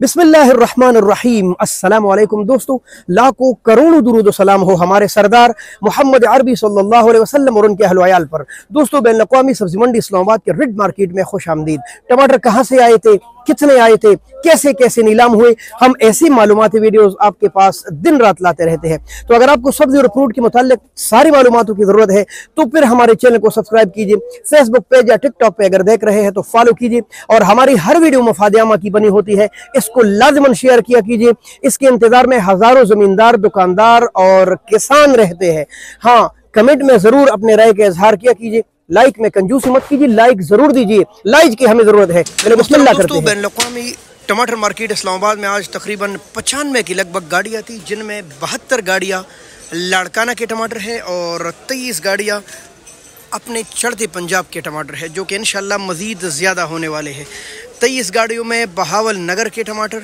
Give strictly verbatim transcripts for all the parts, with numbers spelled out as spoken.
बिस्मिल्लाहिर्रहमानिर्रहीम। अस्सलामु अलैकुम दोस्तों, लाखों करोड़ों दुरूद सलाम हो हमारे सरदार मोहम्मद अरबी सल्लल्लाहु अलैहि वसल्लम और उनके अहल वयाल पर। दोस्तों, बैनुल अक़वामी सब्ज़ी मंडी इस्लामाबाद के रेड मार्केट में खुश आमदीद। टमाटर कहाँ से आए थे, कितने आए थे, कैसे कैसे नीलाम हुए, हम ऐसी मालूमाती वीडियोस आपके पास दिन रात लाते रहते हैं। तो अगर आपको सब्जी और फ्रूट के मुतालिक सारी मालूमातों की ज़रूरत है तो फिर हमारे चैनल को सब्सक्राइब कीजिए। फेसबुक पेज या टिकटॉक पे अगर देख रहे हैं तो फॉलो कीजिए और हमारी हर वीडियो मुफादियामा की बनी होती है, इसको लाजमन शेयर किया कीजिए। इसके इंतज़ार में हज़ारों ज़मींदार, दुकानदार और किसान रहते हैं। हाँ, कमेंट में ज़रूर अपने राय का इजहार किया कीजिए। लाइक में कंजूसी मत कीजिए, लाइक जरूर दीजिए, लाइक की हमें ज़रूरत है। दोस्तों, बैनुल-अक़वामी टमाटर मार्केट इस्लामाबाद में आज तकरीबन पचानवे की लगभग गाड़ियाँ थी, जिनमें बहत्तर गाड़ियाँ लाड़काना के टमाटर हैं और तेईस गाड़ियाँ अपने चढ़ते पंजाब के टमाटर है, जो कि इंशाल्लाह मज़ीद ज़्यादा होने वाले हैं। तेईस गाड़ियों में बहावल नगर के टमाटर,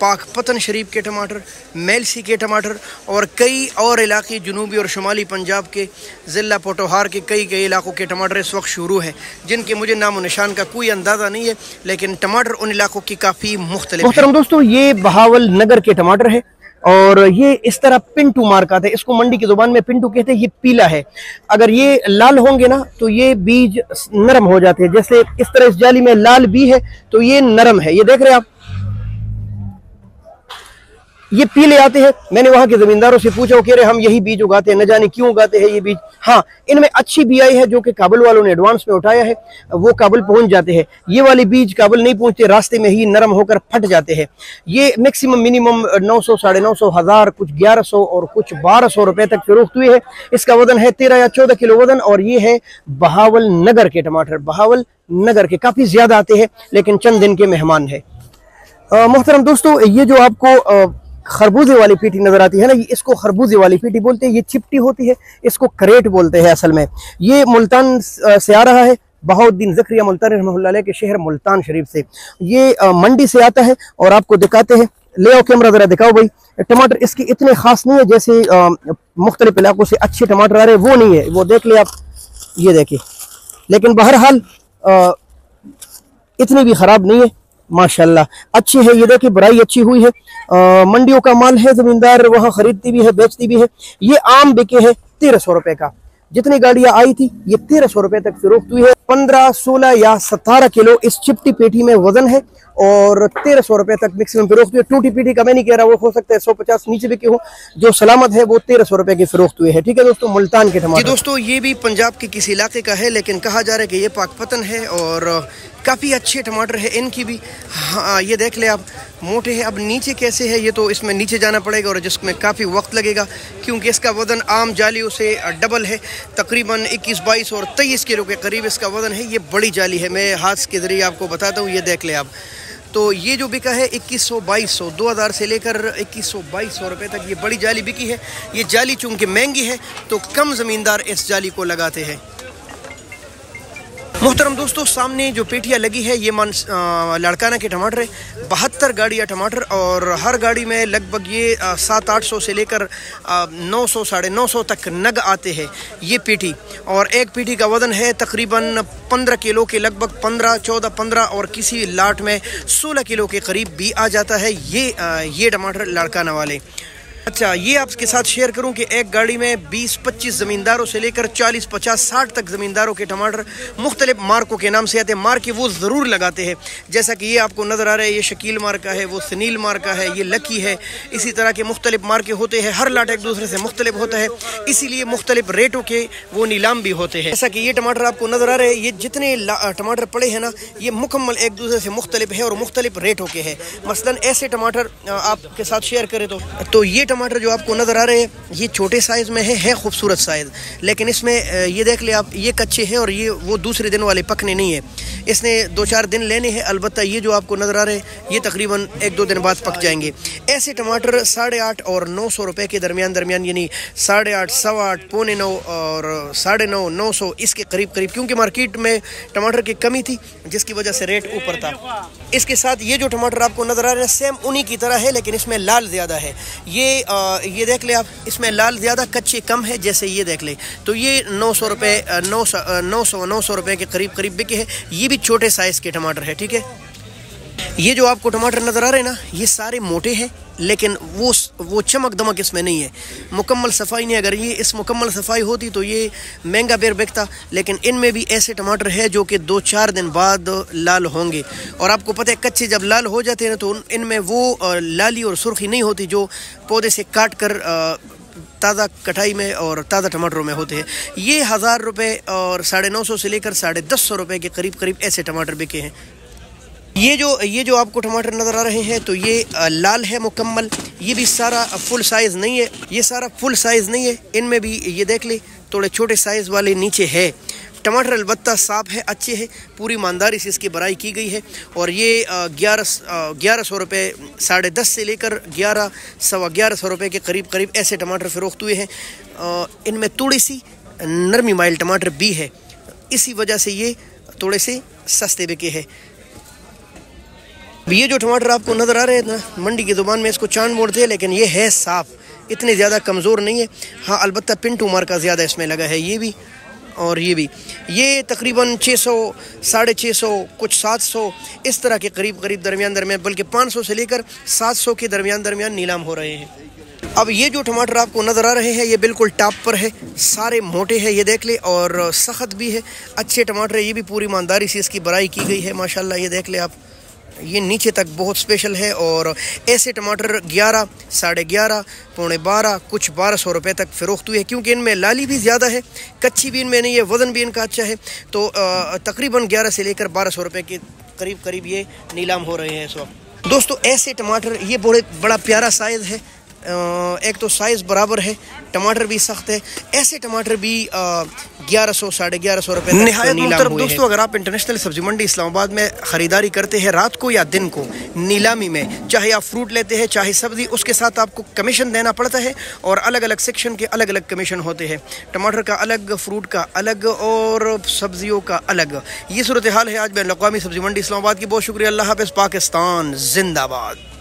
पाक पतन शरीफ के टमाटर, मेलसी के टमाटर और कई और इलाके जनूबी और शुमाली पंजाब के ज़िला पोटोहार के कई कई इलाकों के टमाटर इस वक्त शुरू हैं, जिनके मुझे नामो निशान का कोई अंदाज़ा नहीं है, लेकिन टमाटर उन इलाकों की काफ़ी मुख्तलिफ है। मोहतरम दोस्तों, ये बहावल नगर के टमाटर है और ये इस तरह पिंटू मार्का था, इसको मंडी की जुबान में पिंटू कहते हैं। ये पीला है, अगर ये लाल होंगे ना तो ये बीज नरम हो जाते हैं। जैसे इस तरह इस जाली में लाल बी है तो ये नरम है, ये देख रहे हैं आप, ये पीले आते हैं। मैंने वहाँ के जमींदारों से पूछा, कह रहे हम यही बीज उगाते हैं, न जाने क्यों उगाते हैं ये बीज। हाँ, इनमें अच्छी बियाई है जो कि काबुल वालों ने एडवांस में उठाया है, वो काबुल पहुँच जाते हैं। ये वाले बीज काबुल नहीं पहुँचते, रास्ते में ही नरम होकर फट जाते हैं। ये मैक्सिमम मिनिमम नौ सौ साढ़े नौ सौ हज़ार कुछ ग्यारह सौ और कुछ बारह सौ रुपये तक फरोख्त हुई है। इसका वजन है तेरह या चौदह किलो वजन और ये है बहावल नगर के टमाटर। बहावल नगर के काफ़ी ज़्यादा आते हैं लेकिन चंद दिन के मेहमान है। मोहतरम दोस्तों, ये जो आपको खरबूजे वाली पीटी नज़र आती है ना, इसको खरबूजे वाली पीटी बोलते हैं। ये चिपटी होती है, इसको करेट बोलते हैं। असल में ये मुल्तान से आ रहा है, बहाउद्दीन ज़करिया मुल्तानी रहमतुल्लाह अलैह के शहर मुल्तान शरीफ से। ये मंडी से आता है और आपको दिखाते हैं। ले आओ कैमरा ज़रा दिखाओ भाई। टमाटर इसके इतने ख़ास नहीं है, जैसे मुख्तलिफ इलाकों से अच्छे टमाटर आ रहे हैं वो नहीं है, वो देख लें आप, ये देखिए। लेकिन बहरहाल इतने भी ख़राब नहीं है, माशाल्लाह अच्छी है। ये देखिए बराई अच्छी हुई है। आ, मंडियों का माल है, जमींदार वहाँ खरीदती भी है बेचती भी है। ये आम बिके है तेरह सौ रुपये का, जितनी गाड़ियाँ आई थी ये तेरह सौ रुपये तक फरोख्त हुई है। पंद्रह सोलह या सतारह किलो इस चिपटी पेटी में वजन है और तेरह सौ रुपये तक मैक्सिमम फरोख्त हुई है। टूटी पीटी का मैं नहीं कह रहा, वो हो सकता है सौ पचास नीचे बिके हो, जो सलामत है वो तेरह सौ रुपये की फरोख्त हुई है। ठीक है दोस्तों, मुल्तान के टमाटर। दोस्तों, ये भी पंजाब के किसी इलाके का है, लेकिन कहा जा रहा है कि ये पाक पतन है और काफ़ी अच्छे टमाटर है। इनकी भी हाँ, ये देख ले आप, मोटे हैं। अब नीचे कैसे है ये तो इसमें नीचे जाना पड़ेगा और जिसमें काफ़ी वक्त लगेगा, क्योंकि इसका वज़न आम जालियों से डबल है, तकरीबन इक्कीस बाईस और तेईस किलो के करीब इसका वज़न है। ये बड़ी जाली है, मैं हाथ के ज़रिए आपको बताता हूँ, ये देख ले आप। तो ये जो बिका है इक्कीस सौ बाईस सौ, दो हज़ार से लेकर इक्कीस सौ बाईस सौ रुपए तक ये बड़ी जाली बिकी है। ये जाली चूंकि महंगी है तो कम ज़मींदार इस जाली को लगाते हैं। मोहतरम दोस्तों, सामने जो पेटियाँ लगी है ये मान लाड़काना के टमाटर है। बहत्तर गाड़ियाँ टमाटर और हर गाड़ी में लगभग ये सात आठ सौ से लेकर नौ सौ साढ़े नौ सौ तक नग आते हैं ये पेटी। और एक पेटी का वज़न है तकरीबन पंद्रह किलो के लगभग, पंद्रह चौदह पंद्रह और किसी लाट में सोलह किलो के करीब भी आ जाता है ये आ, ये टमाटर लाड़काना वाले। अच्छा, ये आपके साथ शेयर करूं कि एक गाड़ी में बीस पच्चीस ज़मींदारों से लेकर चालीस पचास साठ तक ज़मींदारों के टमाटर मुख्तलिफ मार्कों के नाम से आते हैं। मार्के वो ज़रूर लगाते हैं, जैसा कि ये आपको नज़र आ रहा है, ये शकील मार्का है, वो सनील मार्का है, ये लकी है, इसी तरह के मुख्तलिफ मार्के होते हैं। हर लाट एक दूसरे से मुख्तलिफ होता है, इसीलिए मुख्तलिफ रेटों के वो नीलाम भी होते हैं। जैसा कि ये टमाटर आपको नज़र आ रहे हैं, ये जितने टमाटर पड़े हैं ना, ये मुकम्मल एक दूसरे से मुख्तलिफ है और मुख्तलिफ रेटों के हैं। मसलन ऐसे टमाटर आपके साथ शेयर करें तो ये टमाटर जो आपको नज़र आ रहे हैं ये छोटे साइज़ में है, है खूबसूरत साइज़, लेकिन इसमें ये देख ले आप, ये कच्चे हैं और ये वो दूसरे दिन वाले पकने नहीं है, इसने दो चार दिन लेने हैं। अलबत्ता ये जो आपको नज़र आ रहे हैं ये तकरीबन एक दो दिन बाद पक जाएंगे। ऐसे टमाटर साढ़े आठ और नौ सौ रुपये के दरमियान दरमियान यानी साढ़े आठ सवा आठ पौने नौ और साढ़े नौ नौ सौ इसके करीब करीब, क्योंकि मार्केट में टमाटर की कमी थी जिसकी वजह से रेट ऊपर था। इसके साथ ये जो टमाटर आपको नज़र आ रहे हैं सेम उन्हीं की तरह है, लेकिन इसमें लाल ज़्यादा है। ये आ, ये देख ले आप, इसमें लाल ज़्यादा कच्चे कम है, जैसे ये देख ले। तो ये नौ सौ रुपये नौ सौ नौ सौ नौ सौ रुपये के करीब करीब बिके हैं। ये भी छोटे साइज़ के टमाटर है। ठीक है, ये जो आपको टमाटर नज़र आ रहे हैं ना, ये सारे मोटे हैं, लेकिन वो वो चमक दमक इसमें नहीं है, मुकम्मल सफाई नहीं। अगर ये इस मुकम्मल सफाई होती तो ये महंगा बेर बिकता, लेकिन इनमें भी ऐसे टमाटर है जो कि दो चार दिन बाद लाल होंगे। और आपको पता है कच्चे जब लाल हो जाते हैं तो इनमें वो लाली और सुर्खी नहीं होती जो पौधे से काट कर ताज़ा कटाई में और ताज़ा टमाटरों में होते हैं। ये हज़ार रुपये और साढ़े नौ सौ से लेकर साढ़े दस सौ रुपये के करीब करीब ऐसे टमाटर बिके हैं। ये जो ये जो आपको टमाटर नज़र आ रहे हैं तो ये लाल है मुकम्मल, ये भी सारा फुल साइज़ नहीं है, ये सारा फुल साइज़ नहीं है, इनमें भी ये देख ले थोड़े छोटे साइज़ वाले नीचे है। टमाटर अलबत्ता साफ़ है, अच्छे है, पूरी ईमानदारी से इसकी बराई की गई है। और ये ग्यारह ग्यारह सौ रुपये साढ़े दस से लेकर ग्यारह सवा ग्यारह सौ रुपये के करीब करीब ऐसे टमाटर फ़रोख्त हुए हैं। इनमें थोड़ी सी नरमी माइल टमाटर भी है, इसी वजह से ये थोड़े से सस्ते बिके हैं। ये जो टमाटर आपको नज़र आ रहे हैं ना, मंडी की दुकान में इसको चांद बोलते हैं, लेकिन ये है साफ़, इतने ज़्यादा कमज़ोर नहीं है। हाँ, अलबत्ता पिंटू मार्का ज़्यादा इसमें लगा है, ये भी और ये भी। ये तकरीबन छः सौ, साढ़े छः सौ, कुछ सात सौ, इस तरह के करीब करीब दरमियान दरमियान बल्कि पाँच सौ से लेकर सात सौ के दरमियान दरमियान नीलाम हो रहे हैं। अब ये जो टमाटर आपको नज़र आ रहे हैं ये बिल्कुल टॉप पर है, सारे मोटे हैं, ये देख ले, और सख्त भी है, अच्छे टमाटर है। ये भी पूरी ईमानदारी से इसकी बराई की गई है, माशाल्लाह, ये देख ले आप, ये नीचे तक बहुत स्पेशल है। और ऐसे टमाटर ग्यारह, साढ़े ग्यारह, पौने बारह, कुछ बारह सौ रुपये तक फ़रोख्त हुई है, क्योंकि इनमें लाली भी ज़्यादा है, कच्ची भी इनमें नहीं है, वज़न भी इनका अच्छा है। तो तकरीबन ग्यारह से लेकर बारह सौ रुपये के करीब करीब ये नीलाम हो रहे हैं इस वक्त। दोस्तों ऐसे टमाटर, ये बड़े बड़ा प्यारा साइज़ है, एक तो साइज़ बराबर है, टमाटर भी सख्त है, ऐसे टमाटर भी ग्यारह सौ साढ़े ग्यारह सौ रुपये निहायत मुहतरम दोस्तों, अगर आप इंटरनेशनल सब्जी मंडी इस्लामाबाद में ख़रीदारी करते हैं रात को या दिन को नीलामी में, चाहे आप फ्रूट लेते हैं चाहे सब्ज़ी, उसके साथ आपको कमीशन देना पड़ता है, और अलग अलग सेक्शन के अलग अलग कमीशन होते हैं, टमाटर का अलग, फ्रूट का अलग और सब्जियों का अलग। ये सूरत हाल है आज बैनुल अक़वामी सब्ज़ी मंडी इस्लामाबाद की। बहुत शुक्रिया, अल्लाह हाफ़िज़, पाकिस्तान जिंदाबाद।